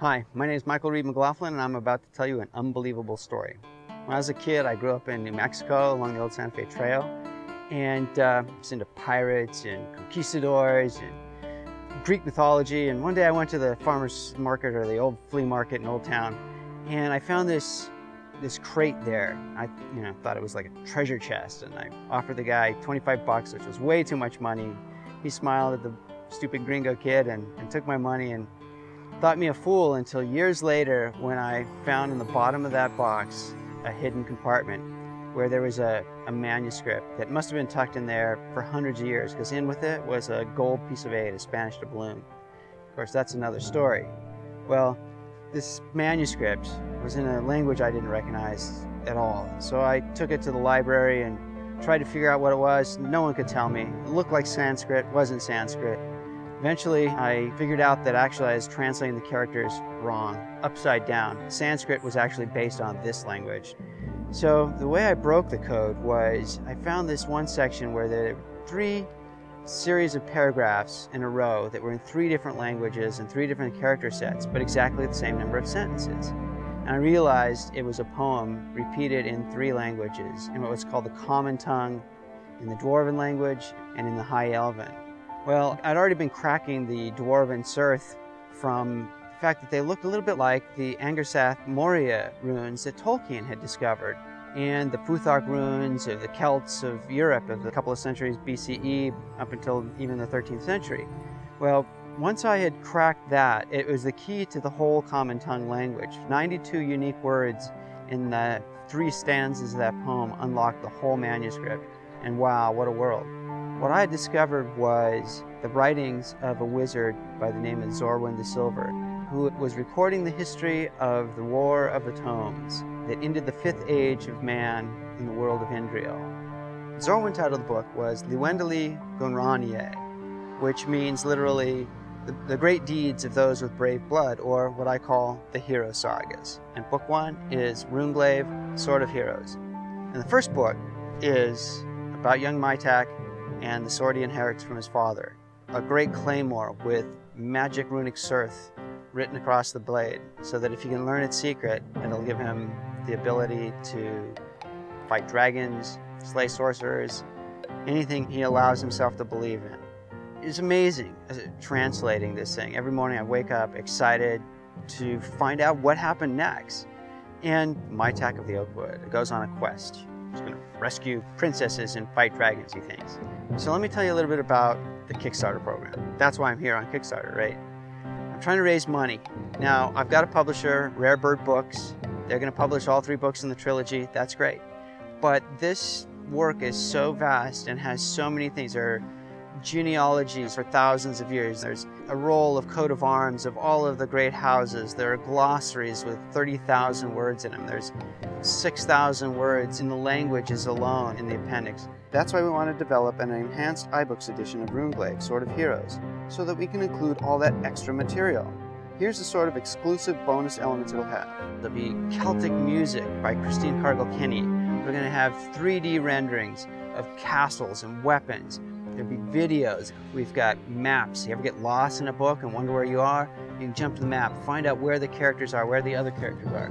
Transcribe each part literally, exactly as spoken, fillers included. Hi, my name is Michael Reed McLaughlin, and I'm about to tell you an unbelievable story. When I was a kid, I grew up in New Mexico along the old Santa Fe Trail, and uh, I was into pirates and conquistadors and Greek mythology. And one day I went to the farmer's market, or the old flea market in Old Town, and I found this this crate there. I you know, thought it was like a treasure chest, and I offered the guy twenty-five bucks, which was way too much money. He smiled at the stupid gringo kid and, and took my money and thought me a fool until years later, when I found in the bottom of that box a hidden compartment where there was a, a manuscript that must have been tucked in there for hundreds of years, because in with it was a gold piece of eight, a Spanish doubloon. Of course, that's another story. Well, this manuscript was in a language I didn't recognize at all. So I took it to the library and tried to figure out what it was. No one could tell me. It looked like Sanskrit, wasn't Sanskrit. Eventually, I figured out that actually I was translating the characters wrong, upside down. Sanskrit was actually based on this language. So the way I broke the code was I found this one section where there were three series of paragraphs in a row that were in three different languages and three different character sets, but exactly the same number of sentences. And I realized it was a poem repeated in three languages, in what was called the Common Tongue, in the Dwarven language, and in the High Elven. Well, I'd already been cracking the Dwarven Sirth from the fact that they looked a little bit like the Angersath Moria runes that Tolkien had discovered, and the Futhark runes of the Celts of Europe of a couple of centuries B C E up until even the thirteenth century. Well, once I had cracked that, it was the key to the whole Common Tongue language. ninety-two unique words in the three stanzas of that poem unlocked the whole manuscript, and wow, what a world. What I had discovered was the writings of a wizard by the name of Zorwin the Silver, who was recording the history of the War of the Tomes that ended the fifth age of man in the world of Indriel. Zorwin's title of the book was Lewendeli Gunranie, which means literally the, the great deeds of those with brave blood, or what I call the hero sagas. And book one is Runeglaive, Sword of Heroes. And the first book is about young Mitak and the sword he inherits from his father, a great claymore with magic runic Sirth written across the blade, so that if he can learn its secret, it'll give him the ability to fight dragons, slay sorcerers, anything he allows himself to believe in. It's amazing translating this thing. Every morning I wake up excited to find out what happened next. And Mitak of the Oakwood, it goes on a quest. He's going to rescue princesses and fight dragons, he thinks. So let me tell you a little bit about the Kickstarter program. That's why I'm here on Kickstarter, right? I'm trying to raise money. Now, I've got a publisher, Rare Bird Books. They're going to publish all three books in the trilogy. That's great. But this work is so vast and has so many things. There are genealogies for thousands of years. There's a roll of coat of arms of all of the great houses. There are glossaries with thirty thousand words in them. There's six thousand words in the languages alone in the appendix. That's why we want to develop an enhanced iBooks edition of Runeglaive, Sword of Heroes, so that we can include all that extra material. Here's the sort of exclusive bonus elements it'll have. There'll be Celtic music by Christine Cargill-Kenny. We're going to have three D renderings of castles and weapons. There'll be videos. We've got maps. You ever get lost in a book and wonder where you are? You can jump to the map, find out where the characters are, where the other characters are.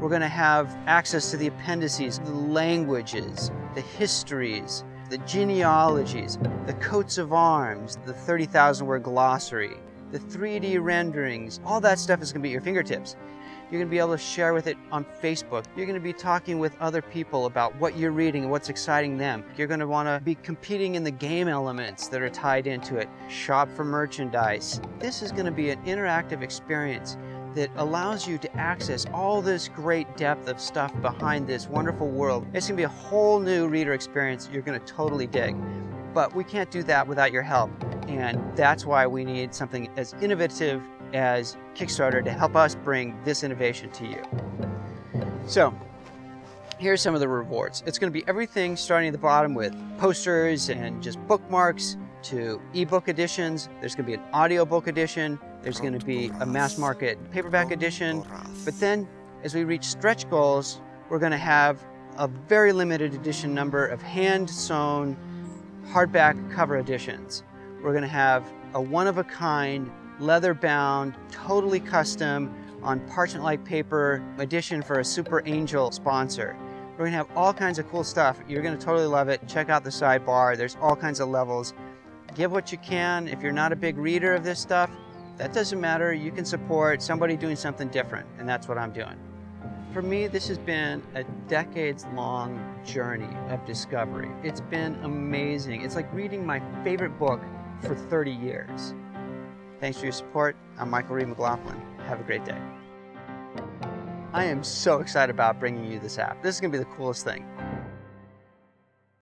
We're going to have access to the appendices, the languages, the histories, the genealogies, the coats of arms, the thirty thousand word glossary, the three D renderings. All that stuff is going to be at your fingertips. You're going to be able to share with it on Facebook. You're going to be talking with other people about what you're reading and what's exciting them. You're going to want to be competing in the game elements that are tied into it. Shop for merchandise. This is going to be an interactive experience that allows you to access all this great depth of stuff behind this wonderful world. It's going to be a whole new reader experience you're going to totally dig. But we can't do that without your help. And that's why we need something as innovative as Kickstarter to help us bring this innovation to you. So here's some of the rewards. It's going to be everything starting at the bottom with posters and just bookmarks to ebook editions. There's going to be an audiobook edition. There's going to be a mass market paperback edition. But then as we reach stretch goals, we're going to have a very limited edition number of hand-sewn hardback cover editions. We're going to have a one-of-a-kind leather bound, totally custom on parchment-like paper edition for a Super Angel sponsor. We're gonna have all kinds of cool stuff. You're gonna totally love it. Check out the sidebar. There's all kinds of levels. Give what you can. If you're not a big reader of this stuff, that doesn't matter. You can support somebody doing something different, and that's what I'm doing. For me, this has been a decades-long journey of discovery. It's been amazing. It's like reading my favorite book for thirty years. Thanks for your support. I'm Michael Reed McLaughlin. Have a great day. I am so excited about bringing you this app. This is going to be the coolest thing.